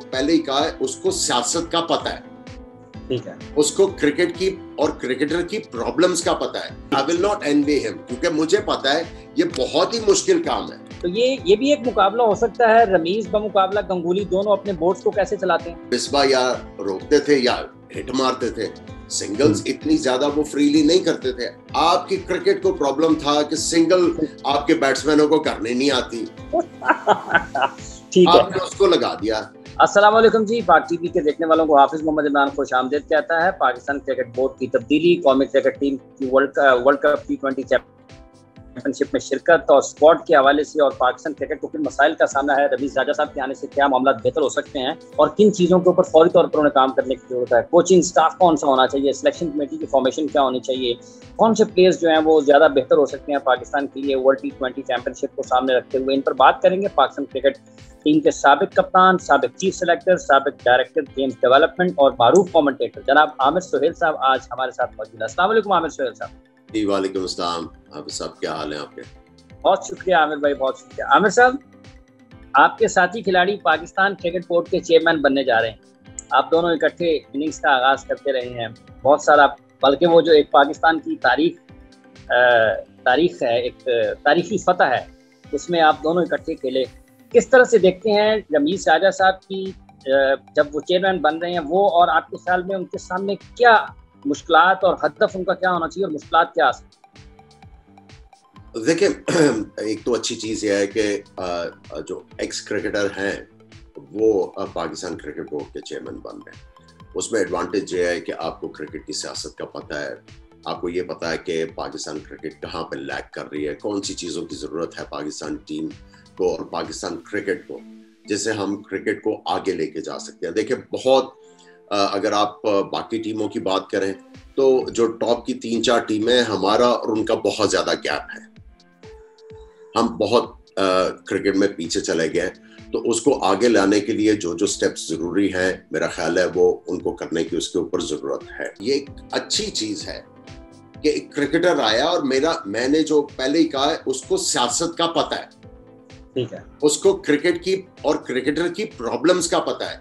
तो पहले ही कहा है उसको सियासत का पता है, ठीक है, उसको क्रिकेट की और क्रिकेटर की प्रॉब्लम्स का पता है। I will not envy him, क्योंकि मुझे पता है ये बहुत ही मुश्किल काम है। तो ये भी एक मुकाबला हो सकता है, रमीज बमुकाबला गंगुली, दोनों अपने बोर्ड्स को कैसे चलाते हैं। मिसबा या रोकते थे या हिट मारते थे, सिंगल्स इतनी ज्यादा वो फ्रीली नहीं करते थे। आपकी क्रिकेट को प्रॉब्लम था कि सिंगल आपके बैट्समैनों को करने नहीं आती, ठीक है, आपने उसको लगा दिया। अस्सलाम वालेकुम जी, पाक टीवी के देखने वालों को हाफिज मोहम्मद इमरान खुश आमदेद कहता है। पाकिस्तान क्रिकेट बोर्ड की तब्दीली, कौमी क्रिकेट टीम की वर्ल्ड कप T20 चैंपियनशिप में शिरकत और स्क्वाड के हवाले से और पाकिस्तान क्रिकेट को किन मसाइल का सामना है, रमीज राजा साहब के आने से क्या मामला बेहतर हो सकते हैं और किन चीज़ों के ऊपर फौरी तौर पर उन्हें काम करने की जरूरत है, कोचिंग स्टाफ कौन सा होना चाहिए, सिलेक्शन कमेटी की फॉर्मेशन क्या होनी चाहिए, कौन से प्लेयर्स जो हैं वो ज़्यादा बेहतर हो सकते हैं पाकिस्तान के लिए वर्ल्ड T20 चैंपियनशिप को सामने रखते हुए, इन पर बात करेंगे। पाकिस्तान क्रिकेट टीम के साबिक कप्तान, साबिक चीफ सेलेक्टर, साबिक डायरेक्टर गेम डेवलपमेंट और मारूफ कमेंटेटर जनाब आमिर सोहेल साहब आज हमारे साथ मौजूद हैं। अस्सलाम वालेकुम आमिर सोहेल साहब। जी वालेकुम अस्सलाम, आप सब क्या हाल है आपके? बहुत शुक्रिया आमिर भाई, बहुत शुक्रिया। आमिर साहब, आपके साथी खिलाड़ी पाकिस्तान क्रिकेट बोर्ड के चेयरमैन बनने जा रहे हैं, आप दोनों इकट्ठे इनिंग्स का आगाज करते रहे हैं, बहुत सारा, बल्कि वो जो एक पाकिस्तान की तारीख है, एक तारीखी फतह है, उसमें आप दोनों इकट्ठे खेले। किस तरह से देखते हैं रमीज राजा साहब की, जब वो चेयरमैन बन रहे हैं वो, और आपके ख्याल में उनके सामने क्या मुश्किलात और हदफ उनका क्या होना चाहिए और मुश्किलात क्या आ सकती? देखिए, एक तो अच्छी चीज़ यह है कि जो एक्स क्रिकेटर हैं वो पाकिस्तान क्रिकेट बोर्ड के चेयरमैन बन रहे हैं। उसमें एडवांटेज ये है कि आपको क्रिकेट की सियासत का पता है, आपको ये पता है कि पाकिस्तान क्रिकेट कहाँ पर लैग कर रही है, कौन सी चीज़ों की ज़रूरत है पाकिस्तान टीम को और पाकिस्तान क्रिकेट को, जिससे हम क्रिकेट को आगे लेके जा सकते हैं। देखिए, बहुत अगर आप बाकी टीमों की बात करें तो जो टॉप की 3-4 टीमें, हमारा और उनका बहुत ज़्यादा गैप है, हम बहुत क्रिकेट में पीछे चले गए। तो उसको आगे लाने के लिए जो जो स्टेप्स ज़रूरी हैं, मेरा ख्याल है वो उनको करने की उसके ऊपर ज़रूरत है। ये एक अच्छी चीज़ है कि एक क्रिकेटर आया और मैंने जो पहले ही कहा है उसको सियासत का पता है, ठीक है, उसको क्रिकेट की और क्रिकेटर की प्रॉब्लम्स का पता है।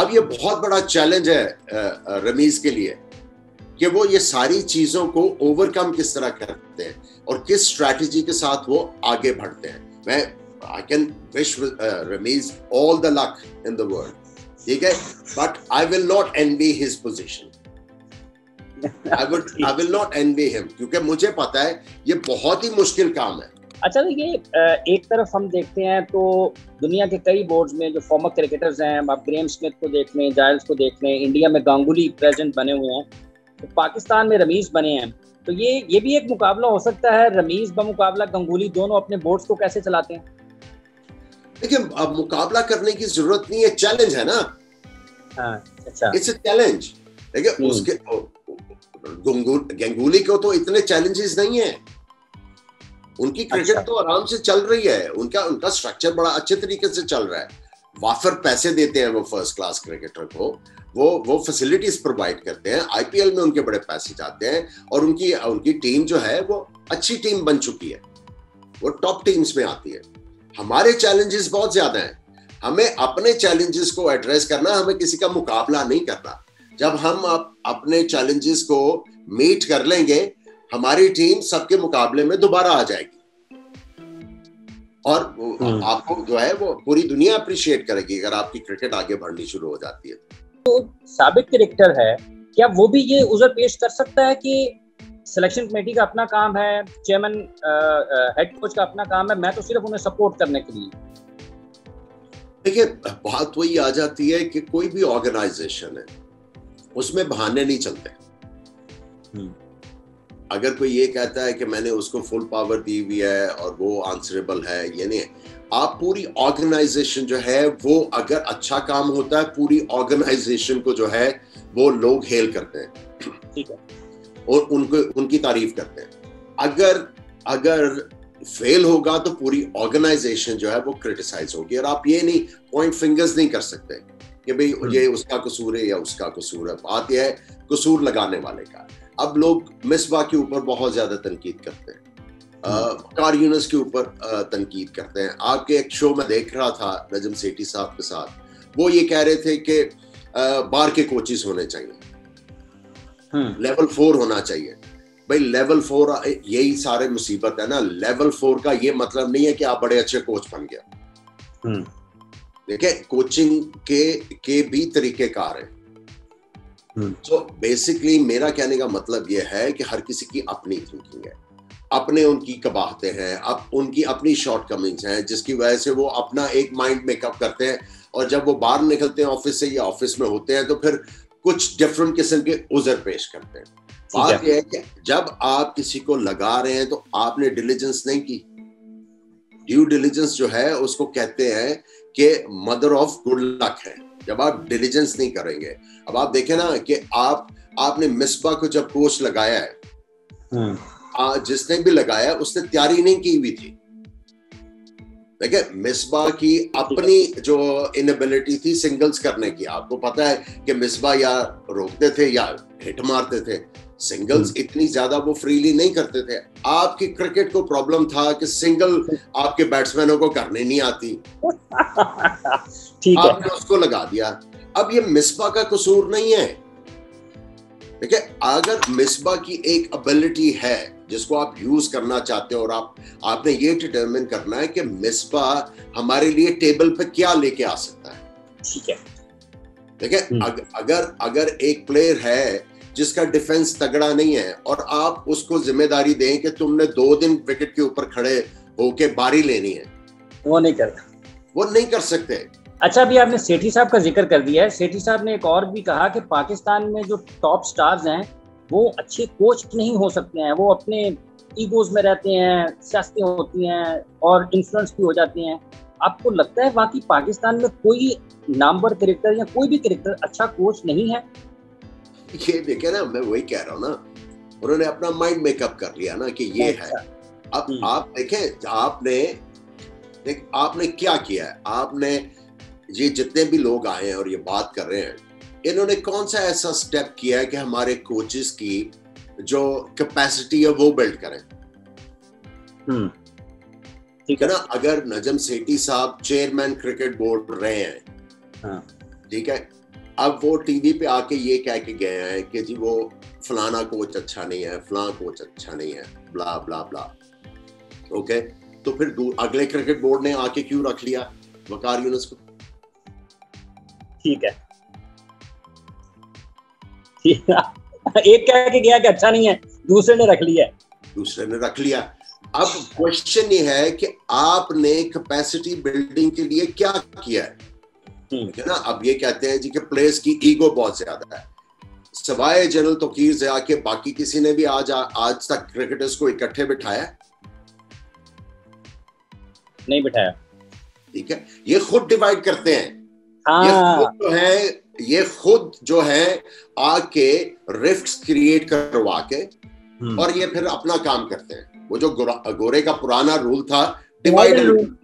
अब ये बहुत बड़ा चैलेंज है रमीज के लिए कि वो ये सारी चीजों को ओवरकम किस तरह करते हैं और किस स्ट्रैटेजी के साथ वो आगे बढ़ते हैं। मैं I can wish Ramiz all the luck in the world, ठीक है, but I will not envy his position, I will not envy him, क्योंकि मुझे पता है ये बहुत ही मुश्किल काम है। अच्छा, ये एक तरफ हम देखते हैं तो दुनिया के कई बोर्ड्स में जो फॉर्मर क्रिकेटर्स हैं, आप ग्रेम स्मिथ को देख लें, जायल्स को देख लें, इंडिया में गांगुली प्रेजेंट बने हुए हैं, तो पाकिस्तान में रमीज बने हैं, तो ये भी एक मुकाबला हो सकता है, रमीज बमुकाबला गंगुली, दोनों अपने बोर्ड्स को कैसे चलाते हैं। देखिए, अब मुकाबला करने की जरूरत नहीं है, चैलेंज है ना। हाँ, अच्छा, इट्स अ चैलेंज। देखिए, उसके गंगुली को तो इतने चैलेंजेस नहीं है, उनकी क्रिकेट तो आराम से चल रही है, उनका स्ट्रक्चर बड़ा अच्छे तरीके से चल रहा है, वाफर पैसे देते हैं वो फर्स्ट क्लास क्रिकेटर को, वो फैसिलिटीज प्रोवाइड करते हैं, IPL में उनके बड़े पैसे जाते हैं और उनकी टीम जो है वो अच्छी टीम बन चुकी है, वो टॉप टीम्स में आती है। हमारे चैलेंजेस बहुत ज्यादा हैं, हमें अपने चैलेंजेस को एड्रेस करना, हमें किसी का मुकाबला नहीं करना। जब हम अपने चैलेंजेस को मीट कर लेंगे, हमारी टीम सबके मुकाबले में दोबारा आ जाएगी और आपको जो है वो पूरी दुनिया अप्रिशिएट करेगी अगर आपकी क्रिकेट आगे बढ़नी शुरू हो जाती है। तो साबिक क्रिकेटर है, क्या वो भी ये उजर पेश कर सकता है कि सिलेक्शन कमेटी का अपना काम है, चेयरमैन हेड कोच का अपना काम है, मैं तो सिर्फ उन्हें सपोर्ट करने के लिए। देखिए, बात वही आ जाती है कि कोई भी ऑर्गेनाइजेशन है उसमें बहाने नहीं चलते। अगर कोई ये कहता है कि मैंने उसको फुल पावर दी हुई है और वो आंसरेबल है, ये नहीं है। आप पूरी ऑर्गेनाइजेशन जो है वो, अगर अच्छा काम होता है, पूरी ऑर्गेनाइजेशन को जो है वो लोग हेल करते हैं, ठीक है, और उनकी तारीफ करते हैं। अगर फेल होगा तो पूरी ऑर्गेनाइजेशन जो है वो क्रिटिसाइज होगी और आप ये नहीं पॉइंट फिंगर्स नहीं कर सकते कि भाई ये उसका कसूर है या उसका कसूर है। बात यह है कसूर लगाने वाले का। अब लोग मिसबा के ऊपर बहुत ज्यादा तनकीद करते हैं, वकार यूनिस के ऊपर तनकीद करते हैं। आपके एक शो में देख रहा था नजम सेठी साहब के साथ, वो ये कह रहे थे कि बार के कोचेस होने चाहिए, लेवल 4 होना चाहिए। भाई लेवल 4 यही सारे मुसीबत है ना। लेवल 4 का ये मतलब नहीं है कि आप बड़े अच्छे कोच बन गया। देखिये कोचिंग के भी तरीके कार है। तो बेसिकली मेरा कहने का मतलब यह है कि हर किसी की अपनी थिंकिंग है, अपने उनकी कबाहते हैं, उनकी अपनी शॉर्ट कमिंग्स हैं, जिसकी वजह से वो अपना एक माइंड मेकअप करते हैं और जब वो बाहर निकलते हैं ऑफिस से या ऑफिस में होते हैं तो फिर कुछ डिफरेंट किस्म के उजर पेश करते हैं। बात यह है कि जब आप किसी को लगा रहे हैं तो आपने डिलीजेंस नहीं की। ड्यू डिलीजेंस जो है उसको कहते हैं कि मदर ऑफ गुड लक है। जब आप डिलीजेंस नहीं करेंगे, अब आप देखें ना कि आपने मिसबा को जब कोच लगाया है, जिसने भी लगाया उसने तैयारी नहीं की हुई थी। देखिए मिसबा की अपनी जो इनएबिलिटी थी सिंगल्स करने की, आपको पता है कि मिसबा या रोकते थे या हिट मारते थे, सिंगल्स इतनी ज्यादा वो फ्रीली नहीं करते थे। आपकी क्रिकेट को प्रॉब्लम था कि सिंगल आपके बैट्समैनों को करने नहीं आती, ठीक है आपने उसको लगा दिया। अब ये मिसबा का कसूर नहीं है। ठीक है, अगर मिसबा की एक एबिलिटी है जिसको आप यूज करना चाहते हो और आपने ये डिटरमिन करना है कि मिसबा हमारे लिए टेबल पे क्या लेके आ सकता है। ठीक है, ठीक है, अगर एक प्लेयर है जिसका डिफेंस तगड़ा नहीं है और आप उसको जिम्मेदारी दें कि तुमने 2 दिन विकेट के ऊपर खड़े होके बारी लेनी है, वो नहीं कर सकते। अच्छा, अभी आपने सेठी साहब का जिक्र कर दिया है। सेठी साहब ने एक और भी कहा कि पाकिस्तान में जो टॉप स्टार्स हैं वो अच्छे कोच नहीं हो सकते हैं, वो अपने ईगोज में रहते हैं, सियासतें होती हैं और इन्फ्लुएंस भी हो जाते हैं। आपको लगता है वाकई पाकिस्तान में कोई नामवर कैरेक्टर या कोई भी कैरेक्टर अच्छा कोच नहीं है? ये देखे ना, मैं वही कह रहा हूँ ना, उन्होंने अपना माइंड मेकअप कर लिया ना कि ये है। अब आप देखें आपने क्या किया है। आपने ये जितने भी लोग आए हैं और ये बात कर रहे हैं, इन्होंने कौन सा ऐसा स्टेप किया है कि हमारे कोचेस की जो कैपेसिटी है वो बिल्ड करें। ठीक है ना, अगर नजम सेठी साहब चेयरमैन क्रिकेट बोर्ड रहे हैं, ठीक है, अब वो टीवी पे आके ये कह के गए हैं कि जी वो फलाना कोच अच्छा नहीं है, फलाना कोच अच्छा नहीं है, ब्ला ब्ला ब्ला। ओके, तो फिर अगले क्रिकेट बोर्ड ने आके क्यों रख लिया वकार यूनिस को? ठीक है, एक कह के गया कि अच्छा नहीं है, दूसरे ने रख लिया। अब क्वेश्चन ये है कि आपने कैपेसिटी बिल्डिंग के लिए क्या किया है? है ना, अब ये कहते हैं जी कि प्लेयर्स की ईगो बहुत ज्यादा है। सवाए जनरल तौकीर ज़िया के बाकी किसी ने भी आज तक क्रिकेटर्स को इकट्ठे बिठाया नहीं बिठाया। ठीक है, ये खुद डिवाइड करते हैं। ये खुद जो है आके रिफ्ट्स क्रिएट करवा के और ये फिर अपना काम करते हैं। वो जो गोरे का पुराना रूल था डिवाइड एंड रूल,